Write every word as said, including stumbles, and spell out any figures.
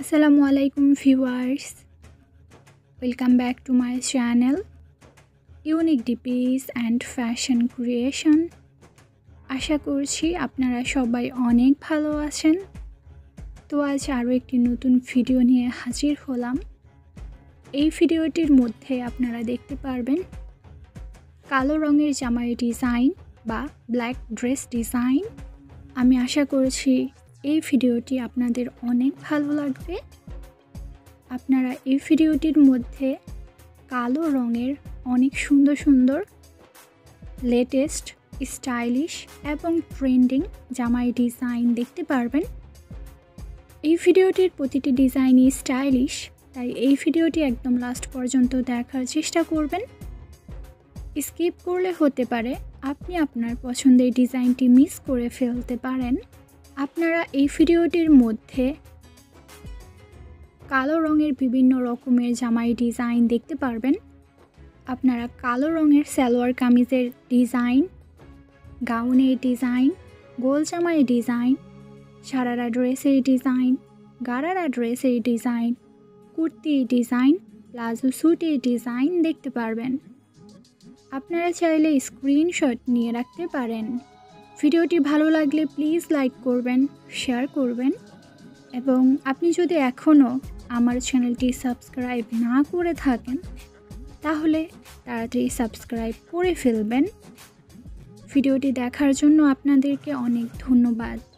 আসসালামু আলাইকুম viewers, welcome back to my channel unique DPs and fashion creation. আশা করছি আপনারা সবাই অনেক ভালো আছেন। তো আজ আরও একটি নতুন ভিডিও নিয়ে হাজির হলাম। এই ভিডিওটির মধ্যে আপনারা দেখতে পারবেন কালো রঙের জামার ডিজাইন বা ব্ল্যাক ড্রেস ডিজাইন। আমি আশা করছি এই ভিডিওটি আপনাদের অনেক ভালো লাগবে। আপনারা এই ভিডিওটির মধ্যে কালো রঙের অনেক সুন্দর সুন্দর লেটেস্ট স্টাইলিশ এবং ট্রেন্ডিং জামাই ডিজাইন দেখতে পারবেন। এই ভিডিওটির প্রতিটি ডিজাইনই স্টাইলিশ, তাই এই ভিডিওটি একদম লাস্ট পর্যন্ত দেখার চেষ্টা করবেন। স্কিপ করলে হতে পারে আপনি আপনার পছন্দের ডিজাইনটি মিস করে ফেলতে পারেন। আপনারা এই ভিডিওটির মধ্যে কালো রঙের বিভিন্ন রকমের জামাই ডিজাইন দেখতে পারবেন। আপনারা কালো রঙের সালোয়ার কামিজের ডিজাইন, গাউনের ডিজাইন, গোল জামাইয়ের ডিজাইন, সারারা ড্রেসের ডিজাইন, গারারা ড্রেসের ডিজাইন, কুর্তির ডিজাইন, প্লাজো স্যুটের ডিজাইন দেখতে পারবেন। আপনারা চাইলে স্ক্রিনশট নিয়ে রাখতে পারেন। ভিডিওটি ভালো লাগলে প্লিজ লাইক করবেন, শেয়ার করবেন, এবং আপনি যদি এখনও আমার চ্যানেলটি সাবস্ক্রাইব না করে থাকেন তাহলে তাড়াতাড়ি সাবস্ক্রাইব করে ফেলবেন। ভিডিওটি দেখার জন্য আপনাদেরকে অনেক ধন্যবাদ।